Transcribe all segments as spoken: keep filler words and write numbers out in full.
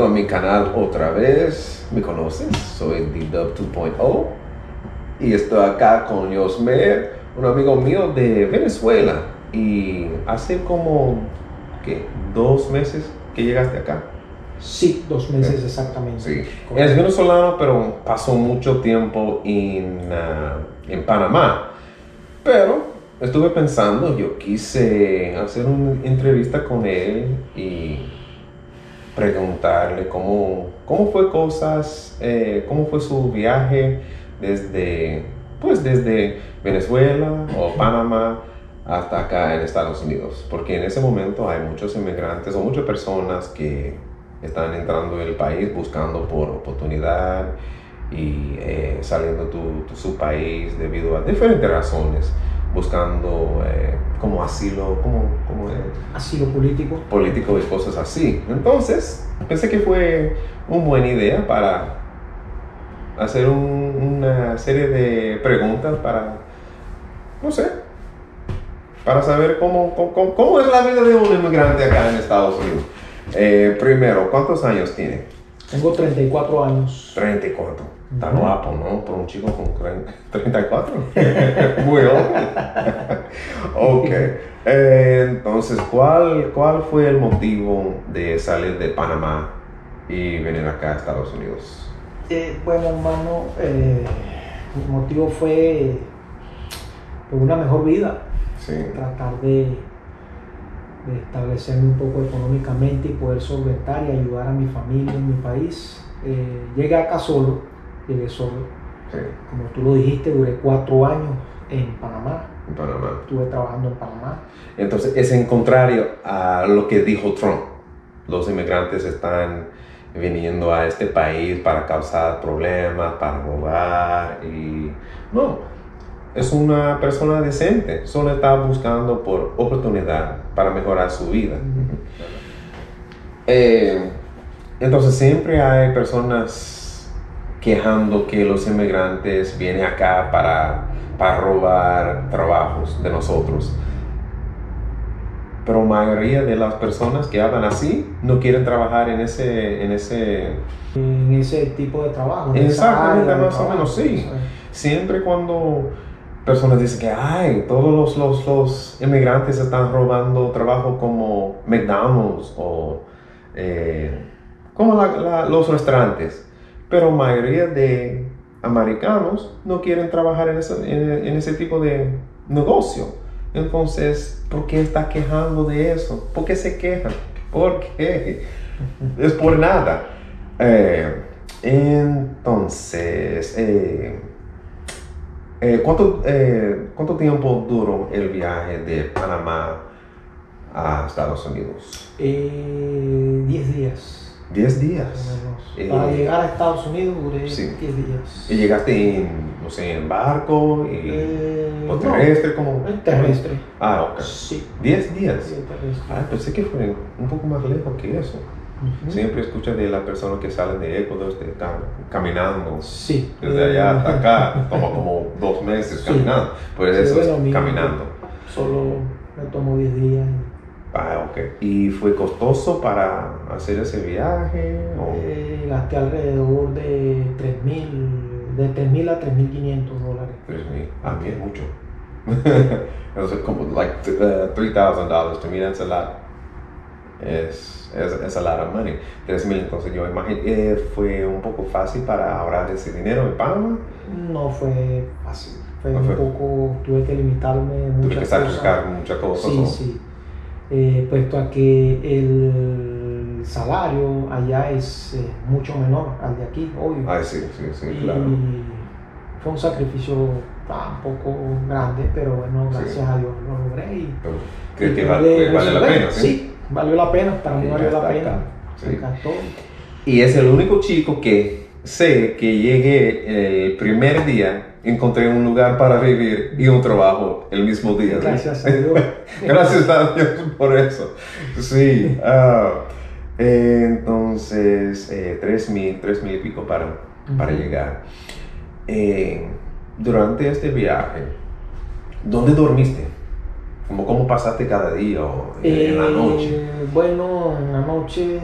conmigo a mi canal otra vez. ¿Me conoces? Soy D Dub dos punto cero y estoy acá con Josmer, un amigo mío de Venezuela. Y hace como, ¿qué? ¿Dos meses que llegaste acá? Sí, dos meses exactamente. Sí. Es venezolano, pero pasó mucho tiempo en, uh, en Panamá. Pero estuve pensando, yo quise hacer una entrevista con él y preguntarle cómo, cómo fue cosas, eh, cómo fue su viaje desde, pues desde Venezuela o Panamá hasta acá en Estados Unidos. Porque en ese momento hay muchos inmigrantes o muchas personas que están entrando en el país buscando por oportunidad y eh, saliendo de su país debido a diferentes razones, buscando eh, como asilo, como, como eh, asilo político. Político y cosas así. Entonces, pensé que fue una buena idea para hacer un, una serie de preguntas para, no sé, para saber cómo, cómo, cómo es la vida de un inmigrante acá en Estados Unidos. Eh, primero, ¿cuántos años tiene? Tengo treinta y cuatro años. treinta y cuatro. Está guapo, ¿no? Por un chico con treinta y cuatro. Muy ok. Eh, entonces, ¿cuál, ¿cuál fue el motivo de salir de Panamá y venir acá a Estados Unidos? Eh, bueno, hermano, eh, el motivo fue por una mejor vida. Sí. Tratar de... de establecerme un poco económicamente y poder solventar y ayudar a mi familia en mi país. Eh, llegué acá solo, llegué solo. Sí. Como tú lo dijiste, duré cuatro años en Panamá. En Panamá. Estuve trabajando en Panamá. Entonces, es en contrario a lo que dijo Trump. Los inmigrantes están viniendo a este país para causar problemas, para robar y... no. Es una persona decente, solo está buscando por oportunidad para mejorar su vida. eh, entonces siempre hay personas quejando que los inmigrantes vienen acá para, para robar trabajos de nosotros. Pero la mayoría de las personas que hablan así no quieren trabajar en ese... En ese, en ese tipo de trabajo. Exactamente, más o menos, sí. Siempre cuando... personas dicen que ay, todos los, los, los inmigrantes están robando trabajo como McDonald's o eh, como la, la, los restaurantes, pero la mayoría de americanos no quieren trabajar en ese, en, en ese tipo de negocio. Entonces, ¿por qué está quejando de eso? ¿Por qué se quejan? ¿Por qué? Es por nada. Eh, entonces... Eh, Eh, ¿cuánto, eh, ¿Cuánto tiempo duró el viaje de Panamá a Estados Unidos? Eh, diez días. ¿Diez días? Eh, Para llegar a Estados Unidos duré sí. diez días. ¿Y llegaste en, no sé, en barco? Y, eh, ¿O terrestre? No, como, terrestre. Ah, ok. Sí. ¿Diez días? Sí, terrestre. Ah, pensé que fue un poco más lejos que eso. Uh-huh. Siempre escuchas de las personas que salen de Ecuador, que están caminando. Sí. Desde allá hasta acá, toma como dos meses caminando. Sí. Pues sí, eso bueno, es caminando. Solo me tomó diez días. Ah, ok. ¿Y fue costoso para hacer ese viaje? ¿O? Eh, gasté alrededor de tres mil, de tres mil a tres mil quinientos dólares. tres mil, a mí es mucho. Eso es como, like, uh, tres mil dólares, to me that's a lot. Es, es, es a lot of money. tres mil, entonces yo imagino, eh, ¿fue un poco fácil para ahorrar ese dinero en Panamá? No fue fácil, fue no un fue. poco, tuve que limitarme muchas tuve que sacrificar muchas cosas. Sí, o... sí, eh, puesto a que el salario allá es eh, mucho menor al de aquí, obvio. Ay, sí, sí, sí, y claro. Fue un sacrificio un poco grande, pero bueno, gracias sí. a Dios lo logré. Y, ¿Crees y que, vale, que vale la pena? Sí. ¿Sí? Valió la pena, para mí valió la pena. Sí. Y es el único chico que sé que llegué el primer día, encontré un lugar para vivir y un trabajo el mismo día. ¿Sí? Gracias a Dios. Gracias a Dios por eso. Sí. Uh, eh, entonces, eh, tres mil, tres mil y pico para, uh-huh. para llegar. Eh, durante este viaje, ¿dónde dormiste? ¿Cómo, ¿Cómo pasaste cada día o en, eh, en la noche? Bueno, en la noche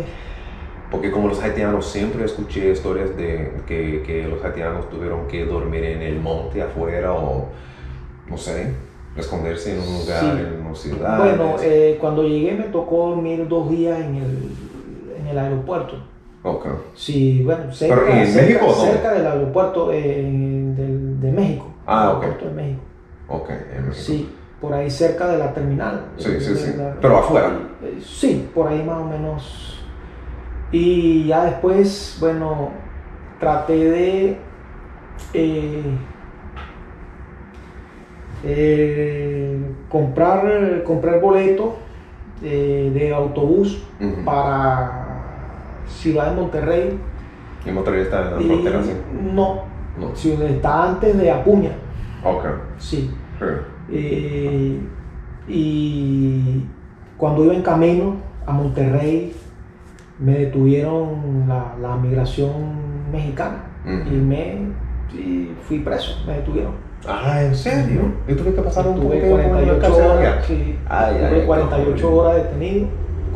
Porque como los haitianos, siempre escuché historias de que, que los haitianos tuvieron que dormir en el monte afuera o, no sé, esconderse en un lugar, sí. en una ciudad. Bueno, eh, cuando llegué me tocó dormir dos días en el, en el aeropuerto. Ok. Sí, bueno, cerca, ¿Pero en cerca, México, ¿no? cerca del aeropuerto eh, del, de México. Ah, ok. Aeropuerto de México. Ok, en México. Sí, por ahí cerca de la terminal. Sí, de, sí, de, sí. La, Pero afuera. Eh, sí, por ahí más o menos. Y ya después, bueno, traté de eh, eh, comprar, comprar boletos eh, de autobús uh-huh. para Ciudad de Monterrey. ¿Y Monterrey está en la y, frontera? ¿Sí? No, no. Sí, está antes de Acuña. Ok. Sí. Sure. Eh, y cuando iba en camino a Monterrey, me detuvieron la, la migración mexicana uh-huh. y me y fui preso, me detuvieron. Ah, ¿en serio? ¿Y tú crees que pasaron cuarenta y ocho horas? Sí, tuve cuarenta y ocho horas detenido.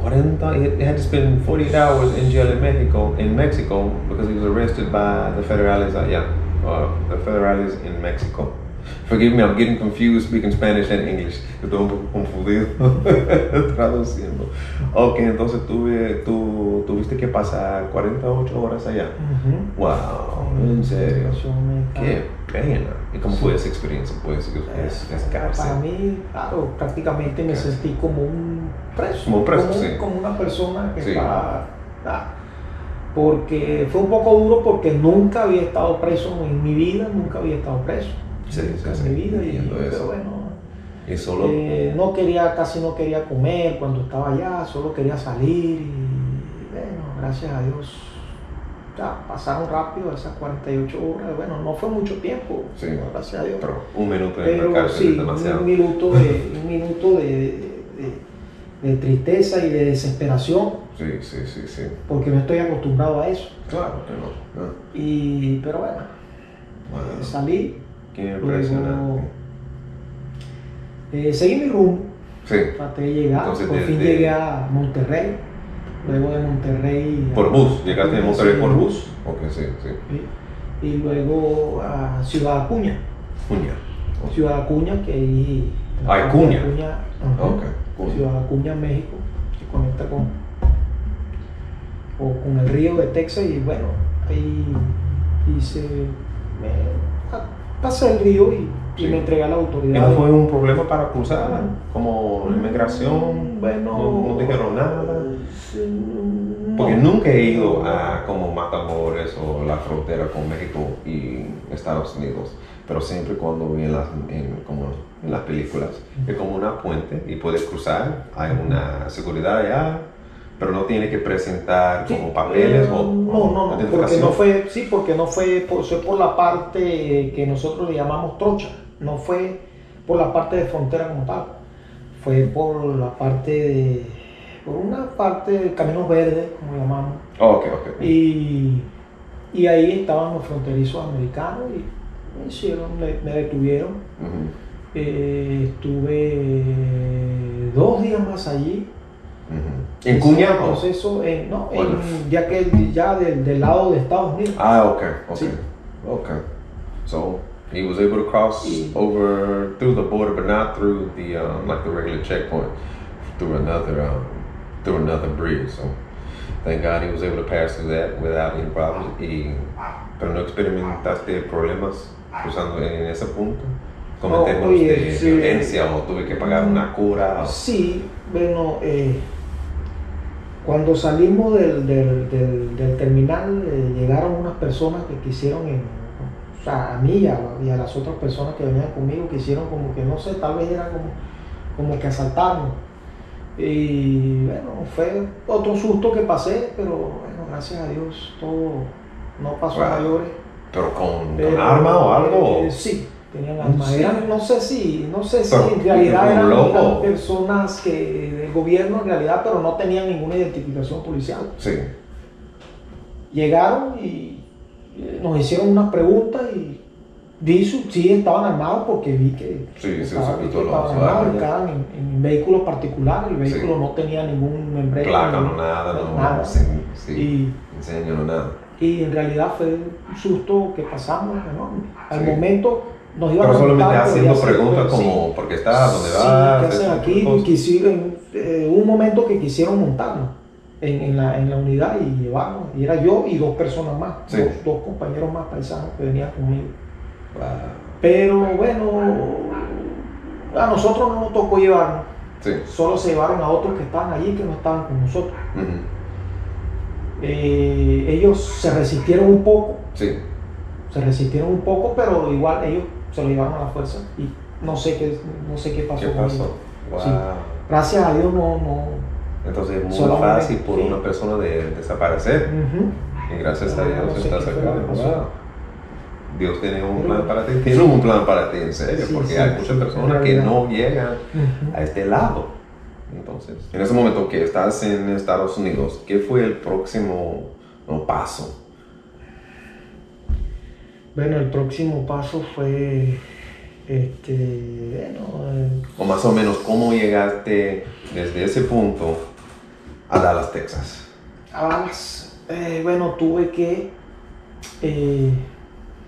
cuarenta, he had to spend forty hours in jail in Mexico, in Mexico, because he was arrested by the federales allá, uh, the federales in Mexico. Forgive me, I'm getting confused speaking Spanish and English. Estoy un poco confundido traduciendo. Ok, entonces tuve, tú, tuviste que pasar cuarenta y ocho horas allá. Uh-huh. Wow, en serio. Qué pena. ¿Y cómo sí. fue esa experiencia? Pues, es, es cárcel. Para mí, claro, prácticamente me cárcel. sentí como un preso. Como un preso, como, sí. Como una persona que sí. está... Ah, porque fue un poco duro porque nunca había estado preso en mi vida, nunca había estado preso. Sí, sí, sí, mi vida y, pero bueno, ¿y solo? Eh, no quería, casi no quería comer cuando estaba allá, solo quería salir y bueno, gracias a Dios ya pasaron rápido esas cuarenta y ocho horas, bueno, no fue mucho tiempo, sí, bueno, gracias a Dios. Pero un minuto en la cárcel sí, es demasiado. Un minuto de, un minuto de, de, de, de tristeza y de desesperación. Sí, sí, sí, sí. Porque no estoy acostumbrado a eso. Claro que no. Ah. Y, pero bueno, bueno. Eh, salí. Qué impresionante. Luego, eh, seguí mi rumbo, sí. traté de llegar, entonces, por de, fin de... llegué a Monterrey, luego de Monterrey... ¿Por bus? ¿Llegaste a Monterrey por bus? Ok, sí, sí. Y, y luego a Ciudad Acuña. Acuña. Oh. Ciudad Acuña, que ahí... Ah, Acuña. Acuña, uh-huh, okay. Acuña. Ciudad Acuña, México, que conecta con, o con el río de Texas y bueno, ahí hice... Me, pasé el río y, sí. y me entregué a la autoridad. ¿No fue un problema para cruzar? ¿Como inmigración? Bueno, ¿No, no dijeron nada? No. Porque nunca he ido a como Matamoros o la frontera con México y Estados Unidos. Pero siempre cuando vi en las, en, como en las películas, es como una puente y puedes cruzar, hay una seguridad allá. Pero no tiene que presentar sí, como papeles eh, o, o no, no, no, porque no fue, sí, porque no fue por, fue por la parte que nosotros le llamamos trocha, no fue por la parte de frontera como tal, fue por la parte de, por una parte de caminos verdes, como llamamos. Oh, okay, okay. Y, y ahí estaban los fronterizos americanos y me hicieron, me, me detuvieron. Uh-huh. eh, estuve dos días más allí. Uh-huh. ¿En Cuña? Proceso, eh, no, en, ya que ya del, del lado de Estados Unidos. Ah, ok, ok, sí. ok. So he was able to cross y, over through the border, but not through the um, like the regular checkpoint, through another um, through another bridge. So thank God he was able to pass through that without any problems. Y, pero no experimentaste problemas cruzando en ese punto. Como no, en términos oye, de sí, violencia o tuve que pagar una cura. O... Sí, bueno, eh, cuando salimos del, del, del, del terminal eh, llegaron unas personas que quisieron, en, o sea, a mí y a, y a las otras personas que venían conmigo, quisieron como que, no sé, tal vez era como, como que asaltarnos. Y bueno, fue otro susto que pasé, pero bueno, gracias a Dios todo no pasó bueno, a mayores. ¿Pero con, pero, con arma o algo? Eh, sí. Tenían armas, sí. eran, no sé si, no sé si pero, en realidad eran, eran personas que, del gobierno en realidad, pero no tenían ninguna identificación policial. Sí. Llegaron y nos hicieron unas preguntas y D-Dub sí estaban armados, porque vi que, sí, que, sí, estaba, que estaban armados, estaban en, en vehículos particulares, el vehículo sí. no tenía ningún membrete. Placa, no nada, no nada. Sí, sí. Y, enseño, no nada. Y en realidad fue un susto que pasamos, ¿no? Al sí. momento nos iban a preguntar. Pero solamente haciendo preguntas como, sí. ¿por qué estás? ¿Dónde vas? Sí, ¿qué hacen aquí? Tipo... Quisieron, eh, un momento que quisieron montarnos en, en, la, en la unidad y llevarnos. Y era yo y dos personas más, sí. dos, dos compañeros más paisanos que venían conmigo. Wow. Pero bueno, a nosotros no nos tocó llevarnos. Sí. Solo se llevaron a otros que estaban allí que no estaban con nosotros. Uh-huh. Eh, ellos se resistieron un poco, sí. se resistieron un poco, pero igual ellos se lo llevaron a la fuerza y no sé qué, no sé qué pasó. ¿Qué pasó? Wow. Sí. Gracias a Dios no... no Entonces es muy solamente fácil por sí. una persona de desaparecer uh-huh. y gracias a Dios no sé estás acá. Wow. Dios tiene un plan para ti, tiene un plan para ti, en serio, sí, porque sí, hay muchas personas que no llegan uh-huh. a este lado. Entonces, en ese momento que estás en Estados Unidos, ¿qué fue el próximo no, paso? Bueno, el próximo paso fue, este, bueno... Eh, o más o menos, ¿cómo llegaste desde ese punto a Dallas, Texas? A Dallas, eh, bueno, tuve que, eh,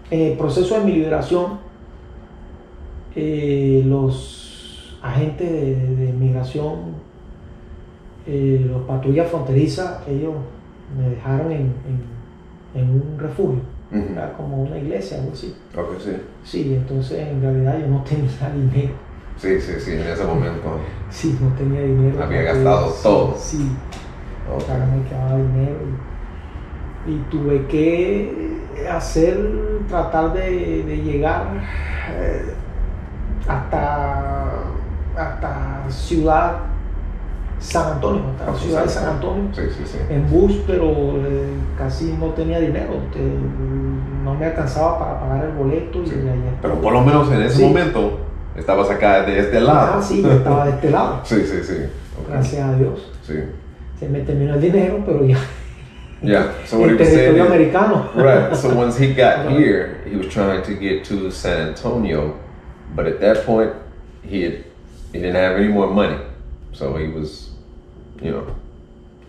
en el proceso de mi liberación, eh, los... agentes de, de migración, eh, los patrullas fronterizas, ellos me dejaron en, en, en un refugio, uh-huh. era como una iglesia, algo así. Okay, sí. Sí, entonces en realidad yo no tenía dinero. Sí, sí, sí, en ese momento. Sí, no tenía dinero. Había gastado yo, todo. Sí, sí. Okay. Claro, me quedaba dinero y, y tuve que hacer, tratar de, de llegar eh, hasta... hasta Ciudad San Antonio, hasta la ciudad de San Antonio, sí, sí, sí. en bus, pero eh, casi no tenía dinero, te, no me alcanzaba para pagar el boleto. Y sí. allá. Pero por lo menos en ese sí. momento estabas acá de este lado. Ah, sí, yo estaba de este lado. sí, sí, sí. Okay. Gracias a Dios. Sí. Se me terminó el dinero, pero ya. Yeah, so what he was saying is, right, so once he got here, he was trying to get to San Antonio, but at that point, he had He didn't have any more money, so he was, you know,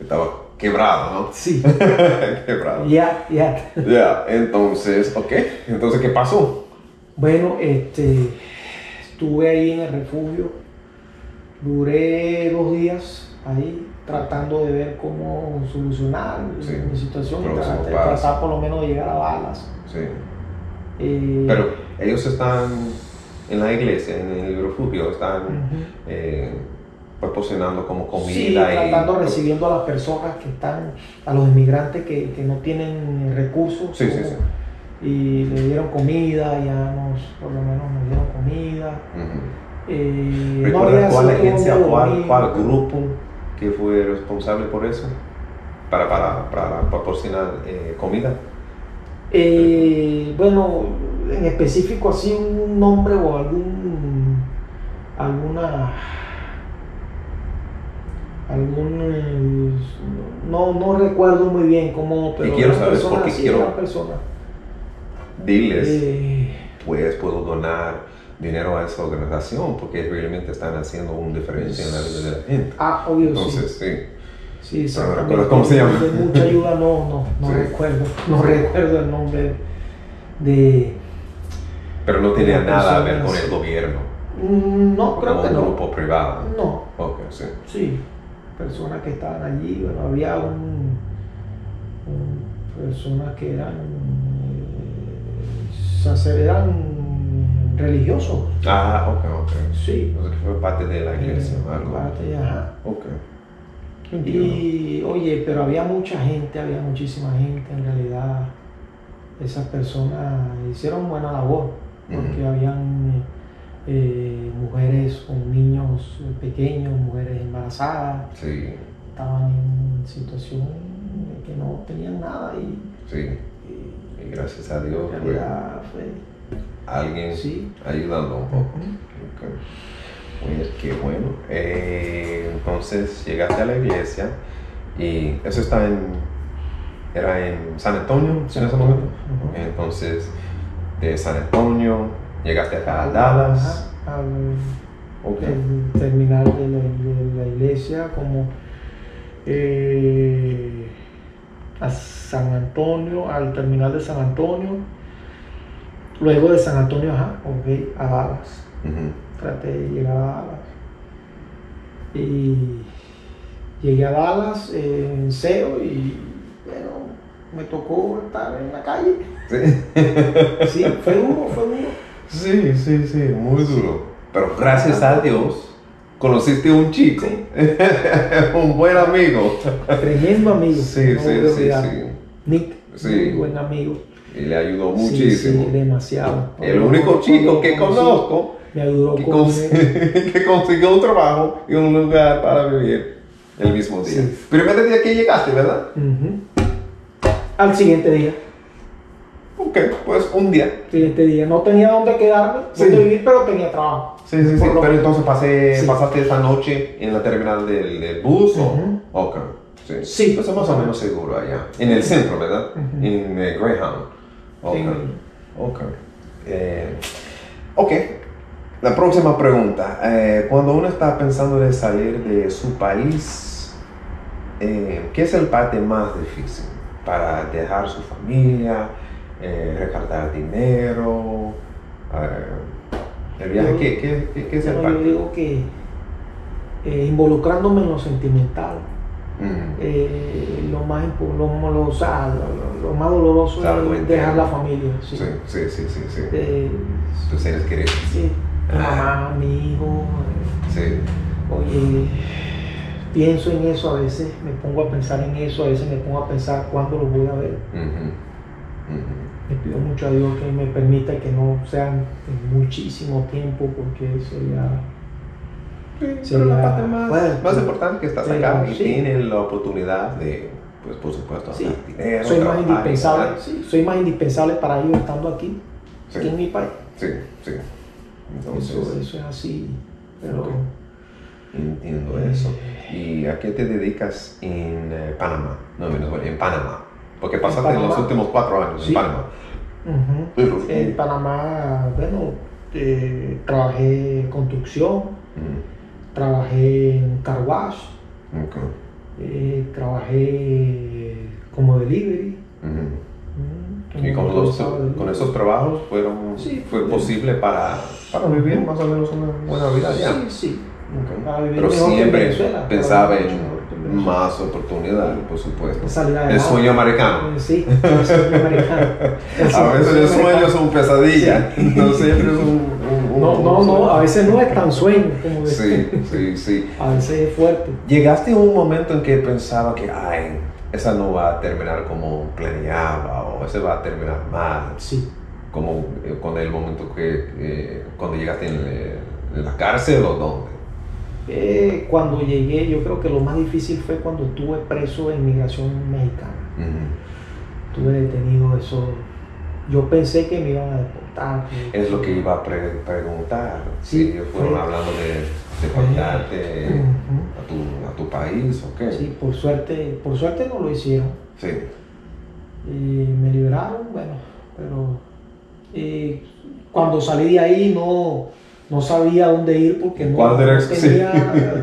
estaba quebrado, ¿no? Sí. Quebrado. Ya, yeah, ya. Yeah. Ya, yeah. Entonces, ok, entonces, ¿qué pasó? Bueno, este, estuve ahí en el refugio, duré dos días ahí tratando de ver cómo solucionar sí. mi situación, tratar, tratar por lo menos de llegar a Dallas. Sí. Eh, Pero ellos están... en la iglesia, en el refugio, están uh-huh. eh, proporcionando como comida. Sí, tratando, y... recibiendo a las personas que están, a los inmigrantes que, que no tienen recursos. Sí, o, sí, sí. Y le dieron comida, ya nos, por lo menos nos dieron comida. Uh-huh. eh, ¿Recuerdas no cuál agencia, cuál, cuál grupo que fue responsable por eso? Para, para, para proporcionar eh, comida. Eh, bueno, en específico así un nombre o algún alguna algún no, no recuerdo muy bien cómo, pero quiero saber por qué quiero persona. Diles eh, pues puedo donar dinero a esa organización porque realmente están haciendo un diferencia en la vida de la gente. Ah, obvio. Entonces, sí, sí. Sí, no ¿cómo se llama? De mucha ayuda no, no, no sí. recuerdo, no sí. recuerdo el nombre de... Pero no tenía nada a ver con el gobierno. No, creo que no. Como un grupo privado. No. Ok, sí. Sí, personas que estaban allí, bueno, había un... un personas que eran... Eh, sacerdotes, eran religiosos. Ah, ok, ok. Sí. O sea, que fue parte de la iglesia, eh, algo. Parte, ajá. Ok. Y oye, pero había mucha gente, había muchísima gente, en realidad esas personas hicieron buena labor, porque uh-huh. habían eh, mujeres con niños pequeños, mujeres embarazadas, sí. estaban en situación de que no tenían nada y, sí. y, y gracias a Dios fue, fue alguien sí. ayudando un poco. Uh-huh. Okay. Oye, qué bueno. Eh, entonces llegaste a la iglesia y eso está en, era en San Antonio, en ese momento. Entonces de San Antonio, llegaste acá a Dallas. A, a, okay. El terminal de la, de la iglesia, como eh, a San Antonio, al terminal de San Antonio, luego de San Antonio, ajá, okay, a Dallas. Uh-huh. Traté de llegar a Dallas. Y llegué a Dallas eh, en SEO y bueno, me tocó estar en la calle. Sí, sí, fue duro, fue duro. Sí, sí, sí, muy duro. Pero gracias a Dios conociste un chico, sí. Un buen amigo. Tremendo amigo. Sí, no sí, sí, sí. Nick, sí. Un buen amigo. Y le ayudó muchísimo. Sí, sí, demasiado. El no, único no, chico no, que conozco. Me ayudó que, con cons que consiguió un trabajo y un lugar para vivir el mismo día. Sí. Primer día que llegaste, ¿verdad? Uh-huh. Al siguiente día. Ok, pues un día. Siguiente día. No tenía dónde quedarme, sí. Dónde vivir, pero tenía trabajo. Sí, sí, sí. Pero que... entonces pasé, sí. Pasaste esa noche en la terminal del, del bus. Uh-huh. ¿O? Ok. Sí. Sí. Entonces más o menos seguro allá. En el centro, ¿verdad? Uh-huh. En eh, Greyhound. Ok. Sí. Ok. Eh, ok. La próxima pregunta, eh, cuando uno está pensando de salir de su país, eh, ¿qué es el parte más difícil? Para dejar su familia, eh, recargar dinero, eh, el viaje, yo, ¿qué, qué, qué, qué es el parte? Yo digo que eh, involucrándome en lo sentimental, mm. eh, lo, más, lo, lo, o sea, lo, lo más doloroso, claro, es dejar la familia. Sí, sí, sí, sí. sí, sí. Eh, tus seres queridos. Sí. Mi mamá, ah. mi hijo, sí. Oye, pienso en eso a veces, me pongo a pensar en eso, a veces me pongo a pensar cuándo los voy a ver. Uh-huh. Uh-huh. Le pido mucho a Dios que me permita que no sean en muchísimo tiempo, porque sería... Sí, sería pero la parte más, bueno, más sí, importante que estás pero, acá y sí. Tienes la oportunidad de, pues por supuesto, sí. Hacer dinero, soy trabajar, más indispensable, sí, soy más indispensable para ellos estando aquí, sí. Aquí en mi país. Sí, sí. Entonces, eso, eso es así, pero... Entiendo eso. ¿Y a qué te dedicas en eh, Panamá? No, en Venezuela, en Panamá. Porque pasaste en, en los últimos cuatro años, sí. En Panamá. Uh-huh. Pero, en eh, Panamá, bueno, eh, trabajé en construcción, uh-huh. Trabajé en car wash, okay. eh, trabajé como delivery. Uh-huh. Uh-huh. ¿Y con, los, con esos trabajos fueron, sí, fue posible para... Para vivir más o menos una buena vida allá. Sí, sí. Okay. Pero siempre pensaba en mejor, más oportunidades, por supuesto. El sueño americano. Sí, el sueño americano. El a veces los sueños son pesadillas. Sí. No siempre es un, un, un... No, no, no, a veces no es tan sueño. Como sí, sí, sí. A veces es fuerte. Llegaste a un momento en que pensaba que, ay, esa no va a terminar como planeaba o ese va a terminar mal. Sí. Como eh, con el momento que, eh, cuando llegaste en, eh, en la cárcel o dónde? Eh, cuando llegué, yo creo que lo más difícil fue cuando estuve preso en migración mexicana. Uh-huh. Estuve detenido, eso. Yo pensé que me iban a deportar. Es lo que iba a pre preguntar. Sí, si ellos fueron fue... hablando de deportarte uh-huh. a, tu, a tu país o qué. Sí, por suerte, por suerte no lo hicieron. Sí. Y me liberaron, bueno, pero... Eh, cuando salí de ahí no, no sabía dónde ir porque no, no tenía sí.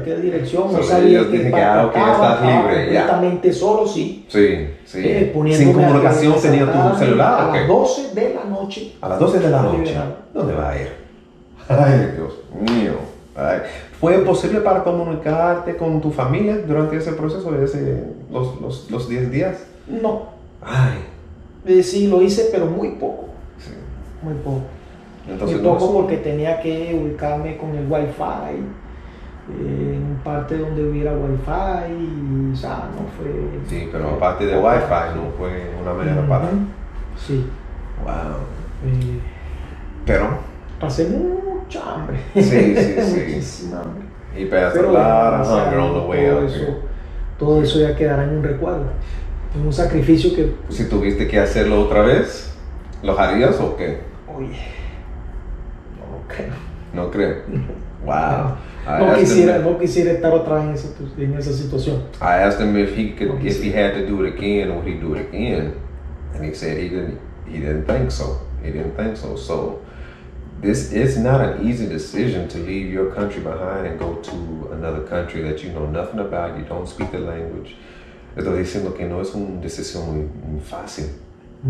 Qué dirección, no sabía qué estaba, completamente solo, sí, sí, sí. Eh, sin comunicación tenía tu celular. A okay. las doce de la noche. A las doce de la noche. ¿Dónde va a ir? Ay, Dios mío. Ay. ¿Fue posible para comunicarte con tu familia durante ese proceso, ese, los, los, los diez días? No. Ay. Eh, sí, lo hice, pero muy poco. Muy poco. Entonces, muy poco porque tenía que ubicarme con el wifi, en eh, parte donde hubiera wifi y, o sea, no fue... Sí, pero aparte de wifi no fue una manera uh-huh. para... Sí. Wow. Eh, pero... Pasé mucha hambre. Sí, sí, sí. Muchísima hambre. Y pedazo de la hambre on the way up. Todo eso ya quedará en un recuerdo. Es un sacrificio que... Si tuviste que hacerlo otra vez... ¿Los harías o qué? Oye, no creo. ¿No creo? Wow. No quisiera, no quisiera estar otra vez en esa, en esa situación. I asked him if he could, if he had to do it again, would he do it again? And he said he didn't, he didn't think so. He didn't think so. So this is not an easy decision to leave your country behind and go to another country that you know nothing about, you don't speak the language. Estoy diciendo que no es una decisión muy, muy fácil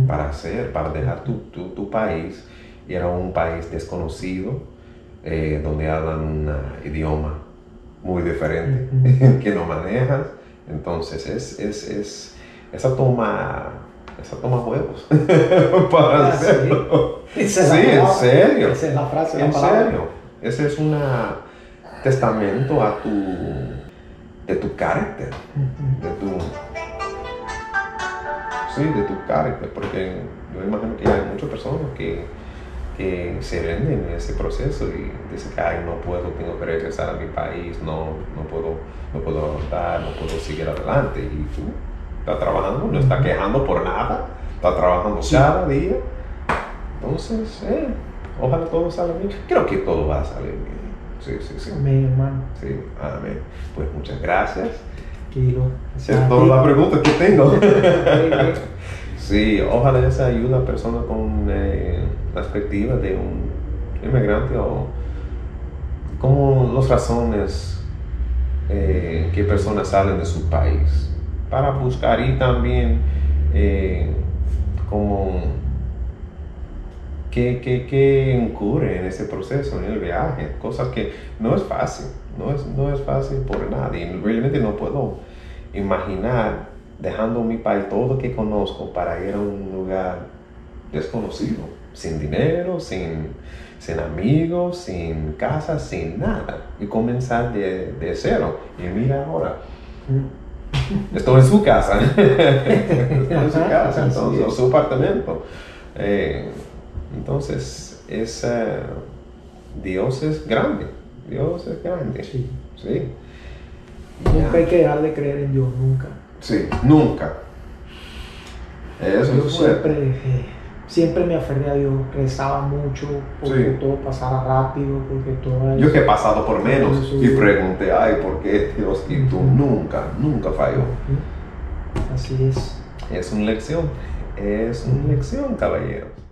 para hacer, para dejar tu, tu, tu país. Y era un país desconocido, eh, donde hablan un idioma muy diferente, mm-hmm. que no manejas. Entonces es, es, es, esa toma, esa toma huevos para ah, hacerlo. Sí, sí, en serio. Esa es la frase, la en palabra. Serio. Ese es un testamento a tu, de tu carácter, mm-hmm. de tu, sí, de tu carácter, porque yo imagino que hay muchas personas que que se venden en ese proceso y dicen que ay, no puedo, tengo que regresar a mi país, no, no puedo, no puedo aguantar, no puedo seguir adelante. Y tú estás trabajando, no estás quejando por nada, estás trabajando cada día. Entonces, eh, ojalá todo salga bien. Creo que todo va a salir bien. Sí, sí, sí. Amén, hermano. Sí, amén. Pues muchas gracias. Tranquilo. Esa es toda la pregunta que tengo. Sí, ojalá esa ayuda a personas con eh, la perspectiva de un inmigrante o como las razones eh, que personas salen de su país para buscar y también eh, como qué que, que ocurre en ese proceso, en el viaje, cosas que no es fácil, no es, no es fácil por nadie, realmente no puedo imaginar dejando mi país, todo lo que conozco, para ir a un lugar desconocido, sin dinero, sin, sin amigos, sin casa, sin nada, y comenzar de, de cero. Y mira ahora, estoy en su casa, estoy en su casa, entonces, o su apartamento. Eh, entonces, es, uh, Dios es grande, Dios es grande. Sí. Sí. Nunca hay que dejar de creer en Dios, nunca. Sí, nunca. Eso yo siempre, eh, siempre me aferré a Dios, rezaba mucho porque sí. todo pasara rápido, porque todo yo que he pasado por menos eso, y pregunté, ay, ¿por qué Dios? Y tú nunca, nunca falló. Así es. Es una lección, es una lección, caballeros.